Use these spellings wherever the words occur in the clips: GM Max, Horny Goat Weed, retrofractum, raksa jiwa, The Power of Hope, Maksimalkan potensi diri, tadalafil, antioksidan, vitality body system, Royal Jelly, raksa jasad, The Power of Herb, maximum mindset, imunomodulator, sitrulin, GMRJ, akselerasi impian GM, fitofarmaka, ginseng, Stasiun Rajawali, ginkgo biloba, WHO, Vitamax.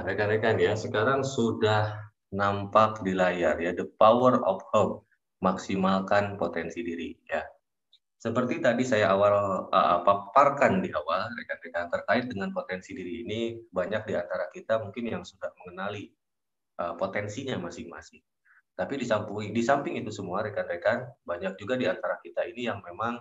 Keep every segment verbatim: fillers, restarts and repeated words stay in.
Nah, rekan-rekan ya, sekarang sudah nampak di layar ya, The Power of Hope, maksimalkan potensi diri ya. Seperti tadi saya awal uh, paparkan di awal, rekan-rekan, terkait dengan potensi diri ini, banyak di antara kita mungkin yang sudah mengenali uh, potensinya masing-masing. Tapi di samping, di samping itu semua, rekan-rekan, banyak juga di antara kita ini yang memang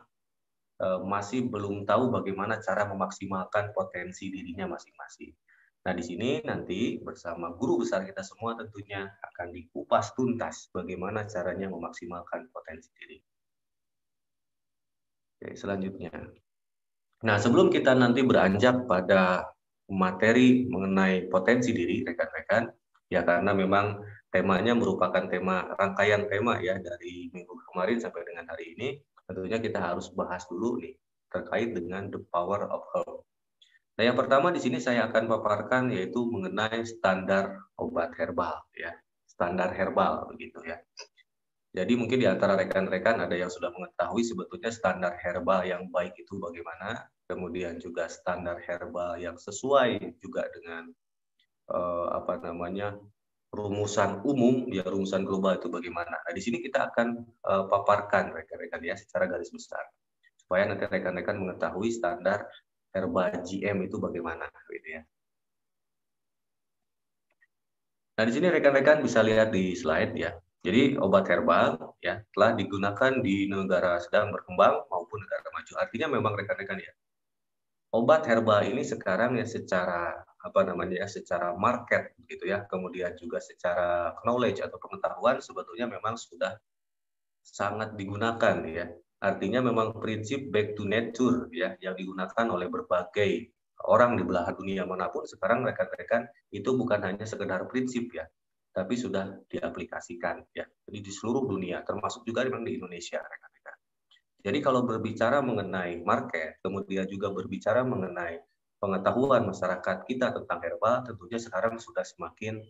uh, masih belum tahu bagaimana cara memaksimalkan potensi dirinya masing-masing. Nah, di sini nanti bersama guru besar kita semua tentunya akan dikupas tuntas bagaimana caranya memaksimalkan potensi diri. Oke, selanjutnya. Nah, sebelum kita nanti beranjak pada materi mengenai potensi diri, rekan-rekan, ya karena memang temanya merupakan tema rangkaian tema ya dari minggu kemarin sampai dengan hari ini, tentunya kita harus bahas dulu nih terkait dengan The Power of Herb. Nah, yang pertama di sini saya akan paparkan yaitu mengenai standar obat herbal ya, standar herbal begitu ya. Jadi mungkin di antara rekan-rekan ada yang sudah mengetahui sebetulnya standar herbal yang baik itu bagaimana, kemudian juga standar herbal yang sesuai juga dengan eh, apa namanya rumusan umum, ya rumusan global itu bagaimana. Nah, di sini kita akan eh, paparkan rekan-rekan ya secara garis besar supaya nanti rekan-rekan mengetahui standar herbal G M itu bagaimana, gitu ya. Nah, di sini rekan-rekan bisa lihat di slide ya. Jadi obat herbal ya telah digunakan di negara sedang berkembang maupun negara maju. Artinya memang rekan-rekan ya, obat herbal ini sekarang ya secara apa namanya ya, secara market gitu ya, kemudian juga secara knowledge atau pengetahuan sebetulnya memang sudah sangat digunakan ya. Artinya memang prinsip back to nature ya yang digunakan oleh berbagai orang di belahan dunia manapun sekarang rekan-rekan itu bukan hanya sekedar prinsip ya, tapi sudah diaplikasikan ya. Jadi di seluruh dunia, termasuk juga memang di Indonesia, rekan-rekan. Jadi kalau berbicara mengenai market, kemudian juga berbicara mengenai pengetahuan masyarakat kita tentang herbal, tentunya sekarang sudah semakin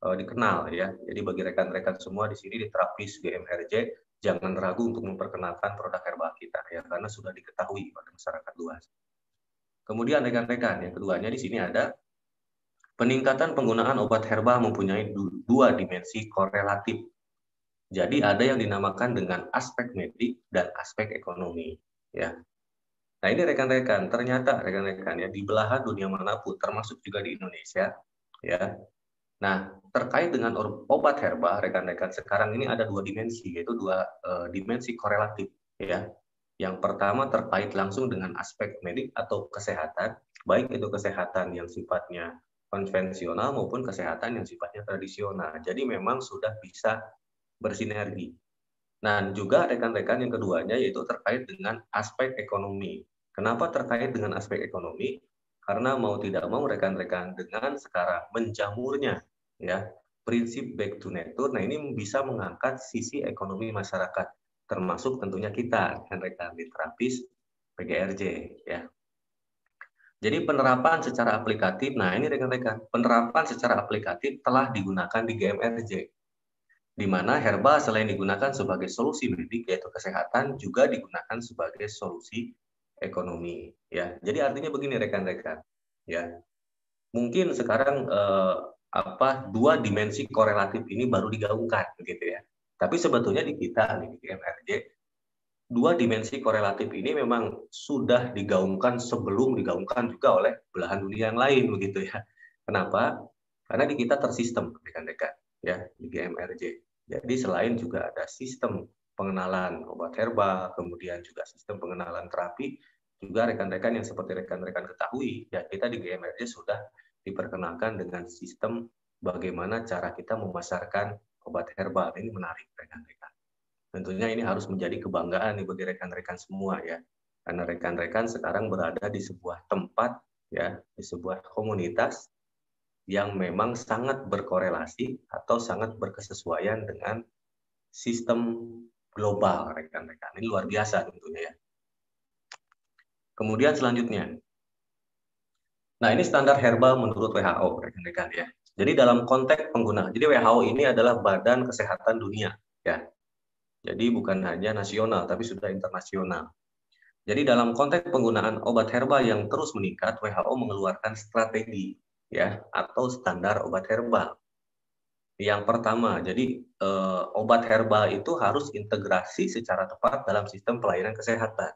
uh, dikenal ya. Jadi bagi rekan-rekan semua di sini di terapis G M R J, jangan ragu untuk memperkenalkan produk herbal kita ya, karena sudah diketahui oleh masyarakat luas. Kemudian rekan-rekan, yang keduanya di sini ada peningkatan penggunaan obat herbal mempunyai dua dimensi korelatif. Jadi ada yang dinamakan dengan aspek medik dan aspek ekonomi. Ya. Nah ini rekan-rekan, ternyata rekan-rekan ya di belahan dunia manapun, termasuk juga di Indonesia. Ya. Nah terkait dengan obat herbal rekan-rekan sekarang ini ada dua dimensi, yaitu dua eh, dimensi korelatif. Ya. Yang pertama terkait langsung dengan aspek medik atau kesehatan, baik itu kesehatan yang sifatnya konvensional maupun kesehatan yang sifatnya tradisional. Jadi memang sudah bisa bersinergi. Nah, juga rekan-rekan yang keduanya yaitu terkait dengan aspek ekonomi. Kenapa terkait dengan aspek ekonomi? Karena mau tidak mau rekan-rekan dengan sekarang menjamurnya ya, prinsip back to nature. Nah, ini bisa mengangkat sisi ekonomi masyarakat, termasuk tentunya kita rekan-rekan di terapis P G R J ya. Jadi penerapan secara aplikatif, nah ini rekan-rekan, penerapan secara aplikatif telah digunakan di G M R J, di mana herba selain digunakan sebagai solusi medik yaitu kesehatan, juga digunakan sebagai solusi ekonomi. Ya, jadi artinya begini rekan-rekan, ya mungkin sekarang eh, apa dua dimensi korelatif ini baru digaungkan, begitu ya. Tapi sebetulnya di kita di G M R J dua dimensi korelatif ini memang sudah digaungkan sebelum digaungkan juga oleh belahan dunia yang lain begitu ya. Kenapa? Karena di kita tersistem rekan-rekan ya di G M R J. Jadi selain juga ada sistem pengenalan obat herbal, kemudian juga sistem pengenalan terapi, juga rekan-rekan yang seperti rekan-rekan ketahui ya kita di G M R J sudah diperkenalkan dengan sistem bagaimana cara kita memasarkan obat herbal. Ini menarik rekan-rekan. Tentunya ini harus menjadi kebanggaan nih bagi rekan-rekan semua ya. Karena rekan-rekan sekarang berada di sebuah tempat ya, di sebuah komunitas yang memang sangat berkorelasi atau sangat berkesesuaian dengan sistem global rekan-rekan. Ini luar biasa tentunya ya. Kemudian selanjutnya. Nah, ini standar herbal menurut W H O rekan-rekan ya. Jadi dalam konteks pengguna. Jadi W H O ini adalah Badan Kesehatan Dunia ya. Jadi bukan hanya nasional, tapi sudah internasional. Jadi dalam konteks penggunaan obat herbal yang terus meningkat, W H O mengeluarkan strategi ya, atau standar obat herbal. Yang pertama, jadi eh, obat herbal itu harus integrasi secara tepat dalam sistem pelayanan kesehatan.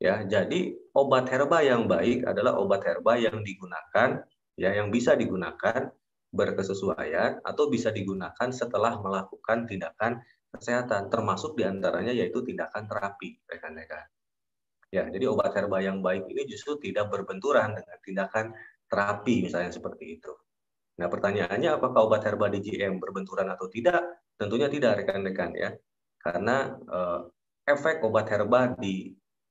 Ya, jadi obat herba yang baik adalah obat herba yang digunakan, ya, yang bisa digunakan berkesesuaian atau bisa digunakan setelah melakukan tindakan kesehatan, termasuk diantaranya yaitu tindakan terapi, rekan-rekan. Ya, jadi obat herba yang baik ini justru tidak berbenturan dengan tindakan terapi, misalnya seperti itu. Nah, pertanyaannya apakah obat herba di G M berbenturan atau tidak? Tentunya tidak, rekan-rekan, ya, karena eh, efek obat herba di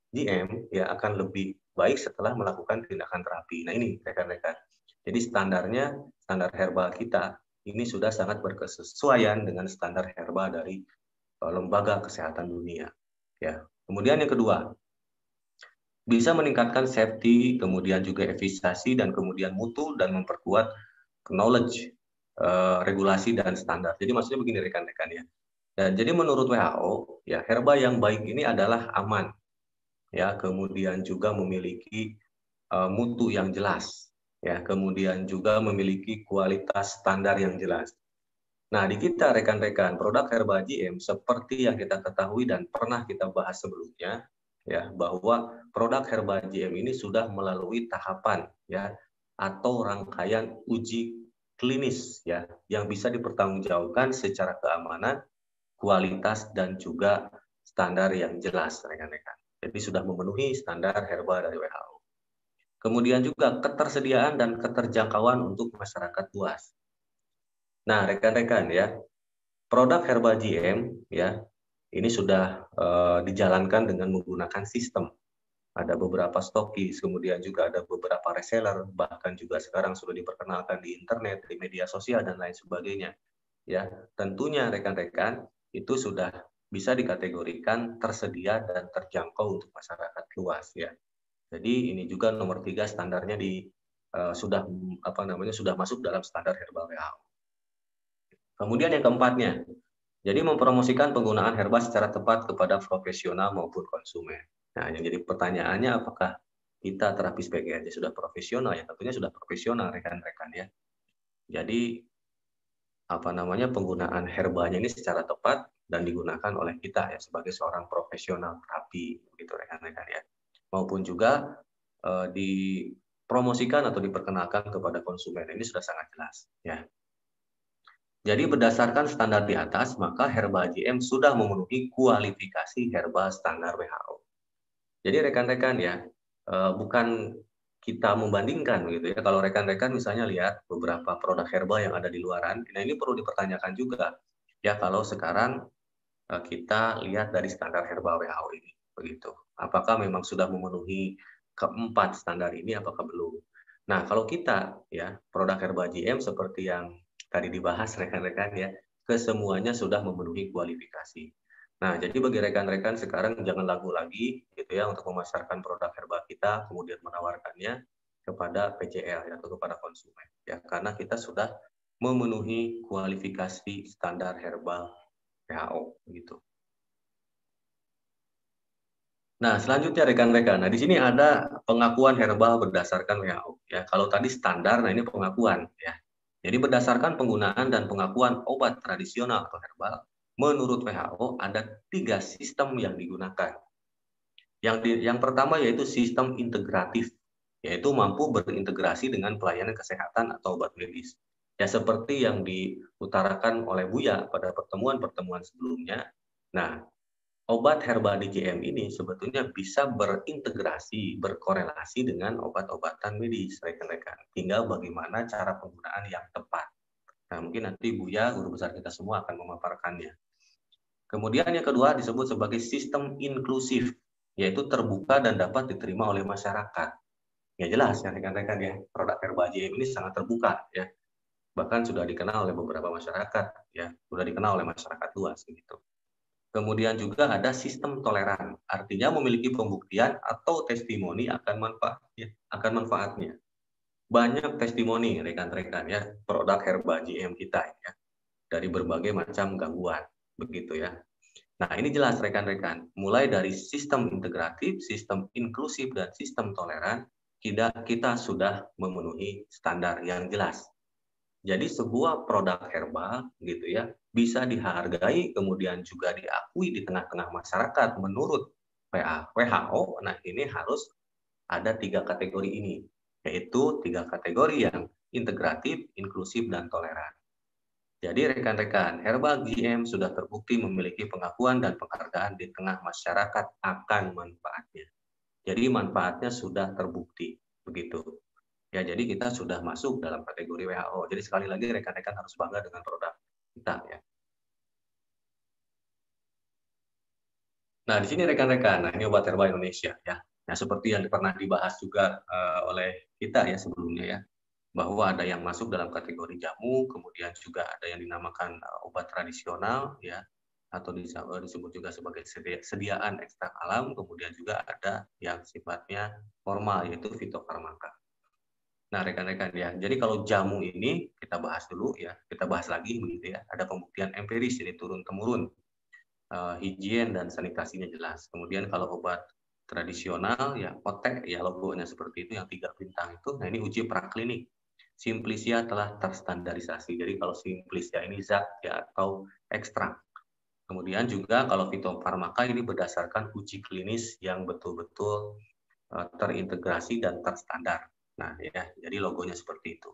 G M ya akan lebih baik setelah melakukan tindakan terapi. Nah ini rekan-rekan. Jadi standarnya standar herbal kita ini sudah sangat berkesesuaian dengan standar herbal dari Lembaga Kesehatan Dunia. Ya. Kemudian yang kedua, bisa meningkatkan safety, kemudian juga efisiensi dan kemudian mutu dan memperkuat knowledge, eh, regulasi dan standar. Jadi maksudnya begini rekan-rekan ya. Dan jadi menurut W H O ya herba yang baik ini adalah aman. Ya, kemudian juga memiliki uh, mutu yang jelas, ya, kemudian juga memiliki kualitas standar yang jelas. Nah, di kita rekan-rekan produk herba G M seperti yang kita ketahui dan pernah kita bahas sebelumnya, ya, bahwa produk herba G M ini sudah melalui tahapan, ya, atau rangkaian uji klinis, ya, yang bisa dipertanggungjawabkan secara keamanan, kualitas dan juga standar yang jelas, rekan-rekan. Jadi sudah memenuhi standar herba dari W H O. Kemudian juga ketersediaan dan keterjangkauan untuk masyarakat luas. Nah, rekan-rekan ya, produk herba G M ya, ini sudah uh, dijalankan dengan menggunakan sistem. Ada beberapa stokis, kemudian juga ada beberapa reseller, bahkan juga sekarang sudah diperkenalkan di internet, di media sosial dan lain sebagainya. Ya, tentunya rekan-rekan itu sudah bisa dikategorikan tersedia dan terjangkau untuk masyarakat luas ya. Jadi ini juga nomor tiga standarnya di uh, sudah apa namanya sudah masuk dalam standar herbal W H O. Kemudian yang keempatnya, jadi mempromosikan penggunaan herba secara tepat kepada profesional maupun konsumen. Nah yang jadi pertanyaannya apakah kita terapis P G R J sudah profesional ya? Tentunya sudah profesional rekan-rekan ya. Jadi apa namanya penggunaan herbanya ini secara tepat dan digunakan oleh kita ya sebagai seorang profesional terapi gitu rekan-rekan ya, maupun juga eh, dipromosikan atau diperkenalkan kepada konsumen ini sudah sangat jelas ya. Jadi berdasarkan standar di atas maka herba G M sudah memenuhi kualifikasi herba standar W H O. Jadi rekan-rekan ya eh, bukan kita membandingkan gitu ya. Kalau rekan-rekan misalnya lihat beberapa produk herba yang ada di luaran, nah ini perlu dipertanyakan juga ya kalau sekarang kita lihat dari standar herba W H O ini begitu. Apakah memang sudah memenuhi keempat standar ini apakah belum? Nah, kalau kita ya produk herba G M seperti yang tadi dibahas rekan-rekan ya, kesemuanya sudah memenuhi kualifikasi. Nah, jadi bagi rekan-rekan sekarang jangan lagu lagi gitu ya untuk memasarkan produk herba kita kemudian menawarkannya kepada P C L atau kepada konsumen ya karena kita sudah memenuhi kualifikasi standar herbal W H O gitu. Nah, selanjutnya rekan-rekan. Nah, di sini ada pengakuan herbal berdasarkan W H O ya. Kalau tadi standar, nah ini pengakuan ya. Jadi berdasarkan penggunaan dan pengakuan obat tradisional atau herbal, menurut W H O ada tiga sistem yang digunakan. Yang di, yang pertama yaitu sistem integratif, yaitu mampu berintegrasi dengan pelayanan kesehatan atau obat medis. Ya seperti yang diutarakan oleh Buya pada pertemuan-pertemuan sebelumnya. Nah, obat herba di G M ini sebetulnya bisa berintegrasi, berkorelasi dengan obat-obatan medis, rekan-rekan. Tinggal bagaimana cara penggunaan yang tepat. Nah, mungkin nanti Buya, guru besar kita semua akan memaparkannya. Kemudian yang kedua disebut sebagai sistem inklusif, yaitu terbuka dan dapat diterima oleh masyarakat. Ya jelas ya rekan-rekan ya, produk herba G M ini sangat terbuka ya. Bahkan sudah dikenal oleh beberapa masyarakat ya, sudah dikenal oleh masyarakat luas gitu. Kemudian juga ada sistem toleran, artinya memiliki pembuktian atau testimoni akan manfaat ya, akan manfaatnya. Banyak testimoni rekan-rekan ya produk herba G M kita ya dari berbagai macam gangguan begitu ya. Nah, ini jelas rekan-rekan, mulai dari sistem integratif, sistem inklusif dan sistem toleran tidak kita sudah memenuhi standar yang jelas. Jadi sebuah produk herbal gitu ya bisa dihargai kemudian juga diakui di tengah-tengah masyarakat menurut W H O. Nah ini harus ada tiga kategori ini, yaitu tiga kategori yang integratif, inklusif, dan toleran. Jadi rekan-rekan, herbal G M sudah terbukti memiliki pengakuan dan penghargaan di tengah masyarakat akan manfaatnya. Jadi manfaatnya sudah terbukti, begitu. Ya, jadi kita sudah masuk dalam kategori W H O. Jadi sekali lagi rekan-rekan harus bangga dengan produk kita ya. Nah, di sini rekan-rekan, nah ini obat herbal Indonesia ya. Nah, seperti yang pernah dibahas juga uh, oleh kita ya sebelumnya ya, bahwa ada yang masuk dalam kategori jamu, kemudian juga ada yang dinamakan uh, obat tradisional ya, atau disebut juga sebagai sediaan ekstrak alam, kemudian juga ada yang sifatnya formal yaitu fitofarmaka. Nah, rekan-rekan ya, jadi kalau jamu ini kita bahas dulu ya, kita bahas lagi begitu ya, ada pembuktian empiris jadi turun-temurun, uh, higien dan sanitasinya jelas. Kemudian kalau obat tradisional ya, otek ya, logonya seperti itu yang tiga bintang itu, nah ini uji praklinik. Simplicia telah terstandarisasi. Jadi kalau simplicia ini zat ya, atau ekstrak. Kemudian juga kalau fitofarmaka ini berdasarkan uji klinis yang betul-betul uh, terintegrasi dan terstandar. Nah, ya, jadi logonya seperti itu.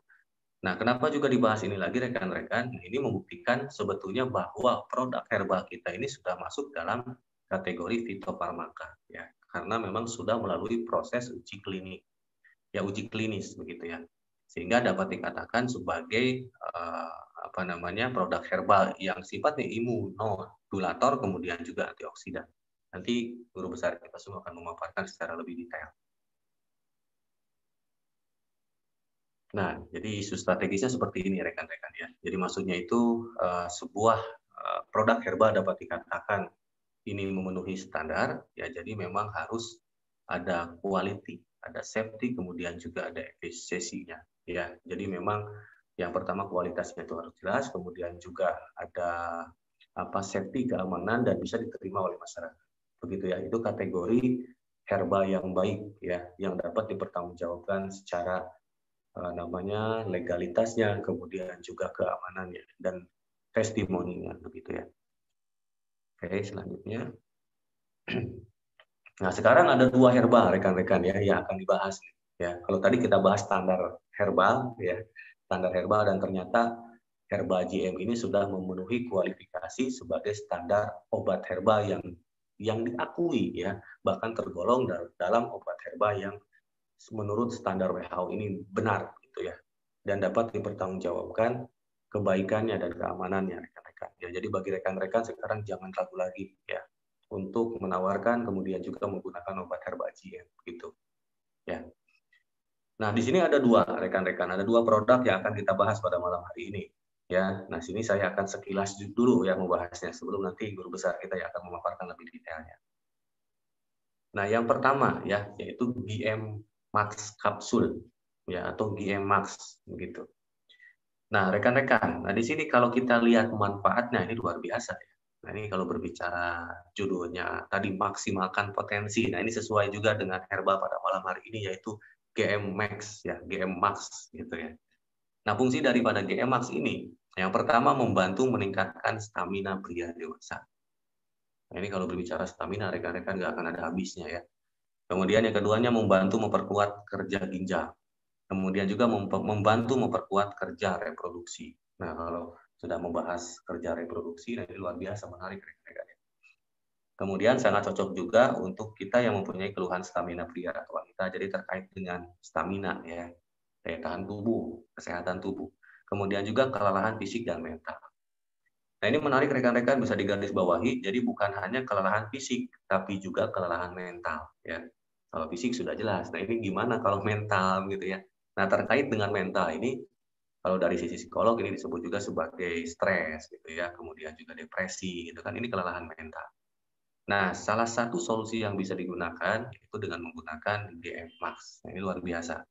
Nah, kenapa juga dibahas ini lagi rekan-rekan? Nah, ini membuktikan sebetulnya bahwa produk herbal kita ini sudah masuk dalam kategori fitofarmaka ya, karena memang sudah melalui proses uji klinik. Ya, uji klinis begitu ya. Sehingga dapat dikatakan sebagai eh, apa namanya? produk herbal yang sifatnya imunomodulator kemudian juga antioksidan. Nanti guru besar kita semua akan memaparkan secara lebih detail. Nah, jadi isu strategisnya seperti ini rekan-rekan ya. Jadi maksudnya itu uh, sebuah uh, produk herbal dapat dikatakan ini memenuhi standar ya, jadi memang harus ada quality, ada safety, kemudian juga ada efisiensinya ya. Jadi memang yang pertama kualitasnya itu harus jelas, kemudian juga ada apa safety, keamanan dan bisa diterima oleh masyarakat. Begitu ya, itu kategori herbal yang baik ya, yang dapat dipertanggungjawabkan secara namanya legalitasnya, kemudian juga keamanannya dan testimoninya begitu ya. Oke, selanjutnya. Nah, sekarang ada dua herbal rekan-rekan ya yang akan dibahas ya. Kalau tadi kita bahas standar herbal ya, standar herbal dan ternyata herbal G M ini sudah memenuhi kualifikasi sebagai standar obat herbal yang yang diakui ya, bahkan tergolong dalam obat herbal yang menurut standar W H O ini benar gitu ya, dan dapat dipertanggungjawabkan kebaikannya dan keamanannya rekan-rekan ya. Jadi bagi rekan-rekan sekarang jangan ragu lagi ya untuk menawarkan kemudian juga menggunakan obat herbal G M gitu ya. Nah di sini ada dua rekan-rekan, ada dua produk yang akan kita bahas pada malam hari ini ya. Nah sini saya akan sekilas dulu ya membahasnya sebelum nanti guru besar kita yang akan memaparkan lebih detailnya. Nah yang pertama ya yaitu G M Max kapsul ya, atau G M Max begitu. Nah rekan-rekan, nah di sini kalau kita lihat manfaatnya ini luar biasa ya. Nah ini kalau berbicara judulnya tadi maksimalkan potensi, nah ini sesuai juga dengan herbal pada malam hari ini yaitu G M Max ya, G M Max gitu ya. Nah fungsi daripada G M Max ini yang pertama membantu meningkatkan stamina pria dewasa. Nah, ini kalau berbicara stamina rekan-rekan nggak akan ada habisnya ya. Kemudian yang keduanya membantu memperkuat kerja ginjal. Kemudian juga membantu memperkuat kerja reproduksi. Nah, kalau sudah membahas kerja reproduksi, nah ini luar biasa menarik rekan-rekan. Kemudian sangat cocok juga untuk kita yang mempunyai keluhan stamina pria atau wanita. Jadi terkait dengan stamina ya, daya tahan tubuh, kesehatan tubuh. Kemudian juga kelelahan fisik dan mental. Nah, ini menarik rekan-rekan bisa digarisbawahi, jadi bukan hanya kelelahan fisik, tapi juga kelelahan mental ya. Kalau fisik sudah jelas, nah ini gimana kalau mental gitu ya. Nah, terkait dengan mental ini, kalau dari sisi psikolog ini disebut juga sebagai stres gitu ya, kemudian juga depresi gitu kan, ini kelelahan mental. Nah, salah satu solusi yang bisa digunakan itu dengan menggunakan G M Max, nah, ini luar biasa.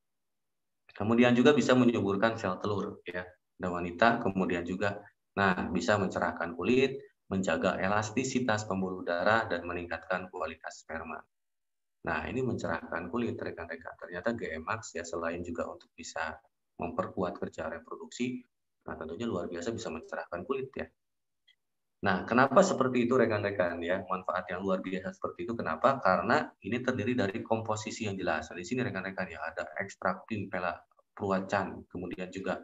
Kemudian juga bisa menyuburkan sel telur ya, dan wanita kemudian juga nah, bisa mencerahkan kulit, menjaga elastisitas pembuluh darah, dan meningkatkan kualitas sperma. Nah, ini mencerahkan kulit rekan-rekan. Ternyata G M Max ya selain juga untuk bisa memperkuat kerja reproduksi, nah tentunya luar biasa bisa mencerahkan kulit ya. Nah, kenapa seperti itu rekan-rekan ya? Manfaat yang luar biasa seperti itu kenapa? Karena ini terdiri dari komposisi yang jelas. Nah, di sini rekan-rekan ya ada ekstrak pimpela pruacan, kemudian juga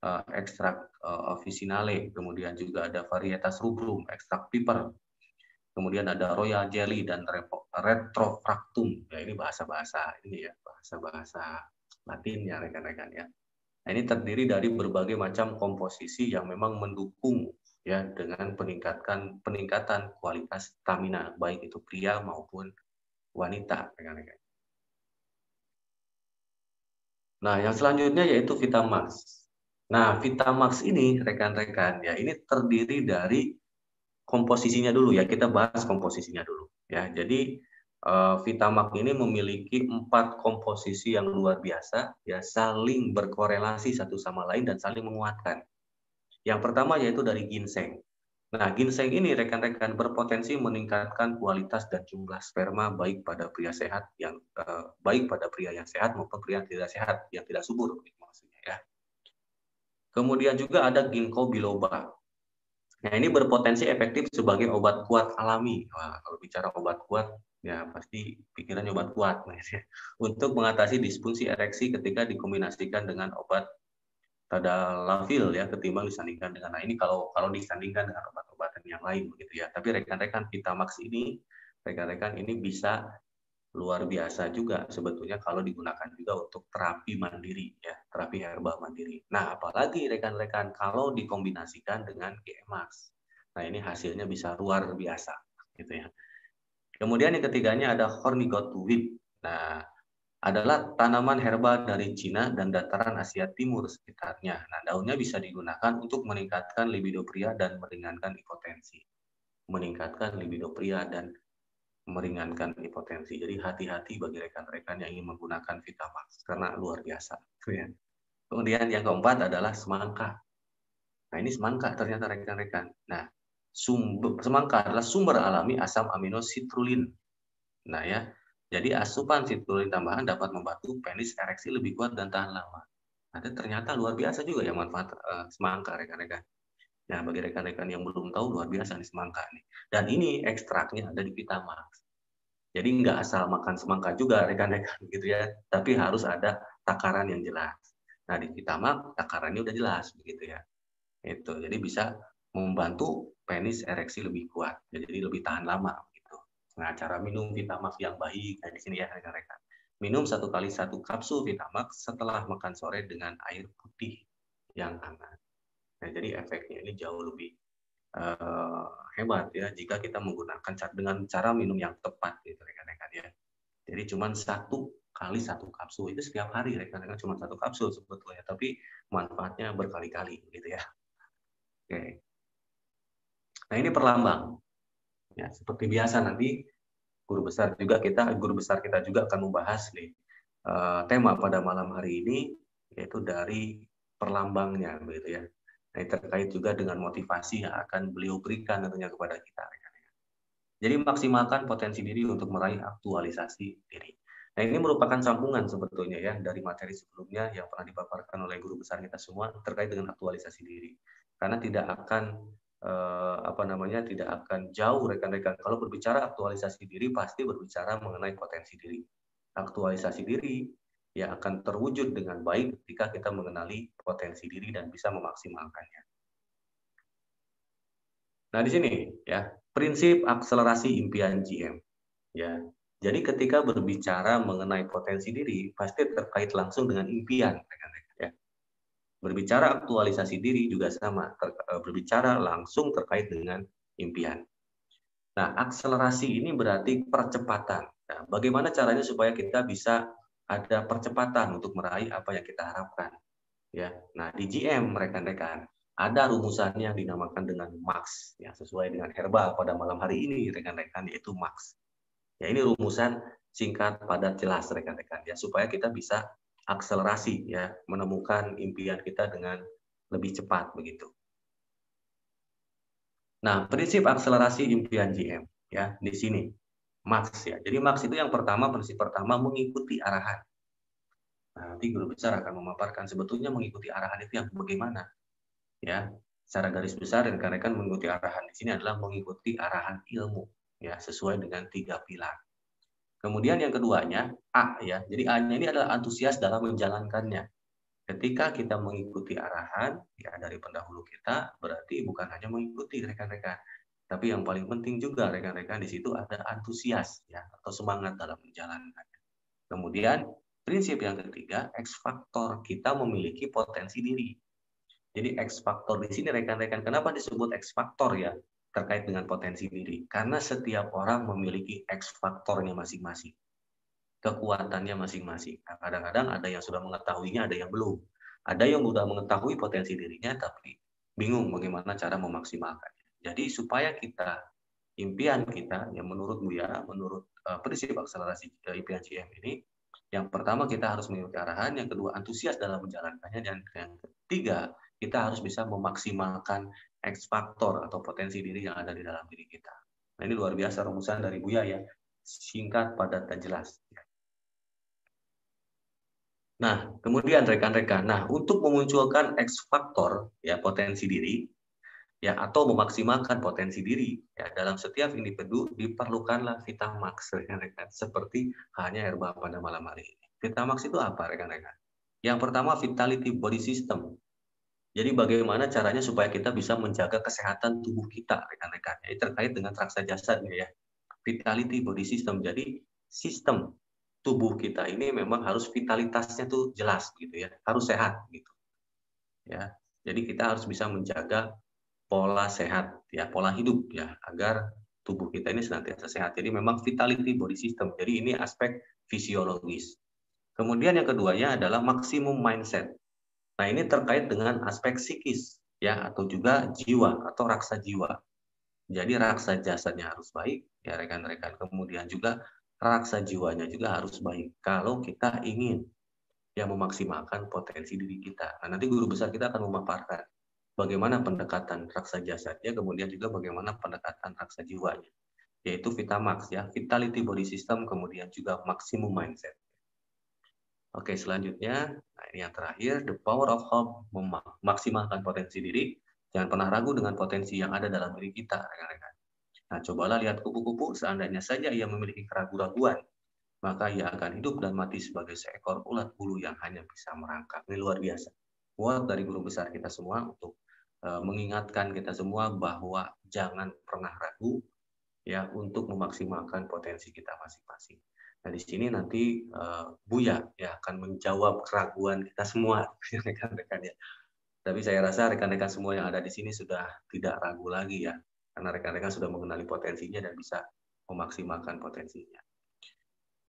uh, ekstrak uh, officinale, kemudian juga ada varietas rubrum, ekstrak piper. Kemudian ada Royal Jelly dan retrofractum. Ya, ini bahasa-bahasa ini ya, bahasa-bahasa Latin ya rekan-rekan ya. Nah, ini terdiri dari berbagai macam komposisi yang memang mendukung ya dengan peningkatkan peningkatan kualitas stamina baik itu pria maupun wanita rekan-rekan. Nah, yang selanjutnya yaitu Vitamax. Nah, Vitamax ini rekan-rekan ya, ini terdiri dari komposisinya dulu ya, kita bahas komposisinya dulu ya. Jadi uh, Vitamax ini memiliki empat komposisi yang luar biasa ya, saling berkorelasi satu sama lain dan saling menguatkan. Yang pertama yaitu dari ginseng. Nah, ginseng ini rekan-rekan berpotensi meningkatkan kualitas dan jumlah sperma baik pada pria sehat yang uh, baik pada pria yang sehat maupun pria yang tidak sehat yang tidak subur maksudnya ya. Kemudian juga ada ginkgo biloba. Nah, ini berpotensi efektif sebagai obat kuat alami. Wah, kalau bicara obat kuat, ya pasti pikirannya obat kuat. Untuk mengatasi disfungsi ereksi ketika dikombinasikan dengan obat tadalafil ya, ketimbang disandingkan dengan. Nah, ini kalau kalau disandingkan dengan obat-obatan yang lain begitu ya. Tapi rekan-rekan Vitamax ini, rekan-rekan ini bisa luar biasa juga sebetulnya kalau digunakan juga untuk terapi mandiri ya, terapi herbal mandiri. Nah, apalagi rekan-rekan kalau dikombinasikan dengan G M Max. Nah, ini hasilnya bisa luar biasa gitu ya. Kemudian yang ketiganya ada Horny Goat Weed. Nah, adalah tanaman herbal dari Cina dan dataran Asia Timur sekitarnya. Nah, daunnya bisa digunakan untuk meningkatkan libido pria dan meringankan impotensi. Meningkatkan libido pria dan meringankan impotensi. Jadi hati-hati bagi rekan-rekan yang ingin menggunakan Vitamax karena luar biasa. Kemudian yang keempat adalah semangka. Nah, ini semangka ternyata rekan-rekan. Nah, sumber semangka adalah sumber alami asam amino sitrulin. Nah ya, jadi asupan sitrulin tambahan dapat membantu penis ereksi lebih kuat dan tahan lama. Nah, ternyata luar biasa juga ya manfaat uh, semangka rekan-rekan. Nah, bagi rekan-rekan yang belum tahu, luar biasa nih semangka nih. Dan ini ekstraknya ada di Vitamax. Jadi nggak asal makan semangka juga rekan-rekan gitu ya, tapi harus ada takaran yang jelas. Nah, di Vitamax takarannya udah jelas begitu ya. Itu jadi bisa membantu penis ereksi lebih kuat, jadi lebih tahan lama gitu. Nah, cara minum Vitamax yang baik nah, di sini ya rekan-rekan. Minum satu kali satu kapsul Vitamax setelah makan sore dengan air putih yang hangat. Nah, jadi efeknya ini jauh lebih uh, hebat ya jika kita menggunakan cara, dengan cara minum yang tepat gitu rekan-rekan ya. Jadi cuma satu kali satu kapsul itu setiap hari rekan-rekan cuma satu kapsul sebetulnya, tapi manfaatnya berkali-kali gitu ya. Oke. Nah, ini perlambang. Ya, seperti biasa nanti guru besar juga kita guru besar kita juga akan membahas nih uh, tema pada malam hari ini yaitu dari perlambangnya gitu ya. Nah, terkait juga dengan motivasi yang akan beliau berikan tentunya kepada kita. Jadi maksimalkan potensi diri untuk meraih aktualisasi diri. Nah, ini merupakan sambungan sebetulnya ya dari materi sebelumnya yang pernah dipaparkan oleh guru besar kita semua terkait dengan aktualisasi diri. Karena tidak akan eh, apa namanya tidak akan jauh rekan-rekan kalau berbicara aktualisasi diri pasti berbicara mengenai potensi diri. Aktualisasi diri yang akan terwujud dengan baik ketika kita mengenali potensi diri dan bisa memaksimalkannya. Nah, di sini ya prinsip akselerasi impian G M. Ya, jadi ketika berbicara mengenai potensi diri pasti terkait langsung dengan impian. Ya. Berbicara aktualisasi diri juga sama, berbicara langsung terkait dengan impian. Nah, akselerasi ini berarti percepatan. Nah, bagaimana caranya supaya kita bisa ada percepatan untuk meraih apa yang kita harapkan, ya. Nah, di G M rekan-rekan ada rumusannya yang dinamakan dengan Max, ya sesuai dengan herbal pada malam hari ini rekan-rekan yaitu Max. Ya, ini rumusan singkat padat jelas rekan-rekan ya supaya kita bisa akselerasi ya menemukan impian kita dengan lebih cepat begitu. Nah, prinsip akselerasi impian G M ya di sini. Max ya. Jadi Max itu yang pertama, prinsip pertama mengikuti arahan. Nah, nanti guru besar akan memaparkan sebetulnya mengikuti arahan itu yang bagaimana. Ya, secara garis besar dan rekan-rekan mengikuti arahan di sini adalah mengikuti arahan ilmu ya, sesuai dengan tiga pilar. Kemudian yang keduanya A ya. Jadi A-nya ini adalah antusias dalam menjalankannya. Ketika kita mengikuti arahan ya dari pendahulu kita, berarti bukan hanya mengikuti rekan-rekan, tapi yang paling penting juga rekan-rekan di situ ada antusias ya atau semangat dalam menjalankannya. Kemudian prinsip yang ketiga, X faktor kita memiliki potensi diri. Jadi X faktor di sini rekan-rekan, kenapa disebut X faktor ya? Terkait dengan potensi diri, karena setiap orang memiliki X faktornya masing-masing, kekuatannya masing-masing. Kadang-kadang ada yang sudah mengetahuinya, ada yang belum. Ada yang sudah mengetahui potensi dirinya, tapi bingung bagaimana cara memaksimalkannya. Jadi supaya kita, impian kita, yang menurut Buya, menurut uh, prinsip akselerasi impian G M ini, yang pertama kita harus mengikuti arahan, yang kedua antusias dalam menjalankannya, dan yang ketiga kita harus bisa memaksimalkan X faktor atau potensi diri yang ada di dalam diri kita. Nah, ini luar biasa rumusan dari Buya ya, singkat, padat, dan jelas. Nah, kemudian rekan-rekan, nah untuk memunculkan X faktor ya potensi diri ya atau memaksimalkan potensi diri ya dalam setiap individu diperlukanlah Vitamax rekan-rekan, seperti hanya herba pada malam hari ini. Vitamax itu apa rekan-rekan? Yang pertama vitality body system. Jadi bagaimana caranya supaya kita bisa menjaga kesehatan tubuh kita, rekan-rekan. Ini terkait dengan raksa jasadnya ya. Vitality body system. Jadi sistem tubuh kita ini memang harus vitalitasnya tuh jelas gitu ya, harus sehat gitu. Ya. Jadi kita harus bisa menjaga pola sehat ya, pola hidup ya agar tubuh kita ini senantiasa sehat. Jadi memang vitality body system. Jadi ini aspek fisiologis. Kemudian yang keduanya adalah maximum mindset. Nah, ini terkait dengan aspek psikis ya atau juga jiwa atau raksa jiwa. Jadi raksa jasadnya harus baik ya rekan-rekan. Kemudian juga raksa jiwanya juga harus baik kalau kita ingin ya memaksimalkan potensi diri kita. Nah, nanti guru besar kita akan memaparkan bagaimana pendekatan raksa jasadnya, kemudian juga bagaimana pendekatan raksa jiwanya, yaitu Vitamax ya, vitality body system, kemudian juga maximum mindset. Oke, selanjutnya, nah ini yang terakhir, The Power of Hope, memaksimalkan potensi diri. Jangan pernah ragu dengan potensi yang ada dalam diri kita, rekan-rekan. Nah, cobalah lihat kupu-kupu, seandainya saja ia memiliki keraguan-raguan, maka ia akan hidup dan mati sebagai seekor ulat bulu yang hanya bisa merangkak. Ini luar biasa. Buat dari guru besar kita semua untuk uh, mengingatkan kita semua bahwa jangan pernah ragu ya untuk memaksimalkan potensi kita masing-masing. Nah, di sini nanti uh, Buya ya akan menjawab keraguan kita semua rekan-rekan ya. Tapi saya rasa rekan-rekan semua yang ada di sini sudah tidak ragu lagi ya, karena rekan-rekan sudah mengenali potensinya dan bisa memaksimalkan potensinya.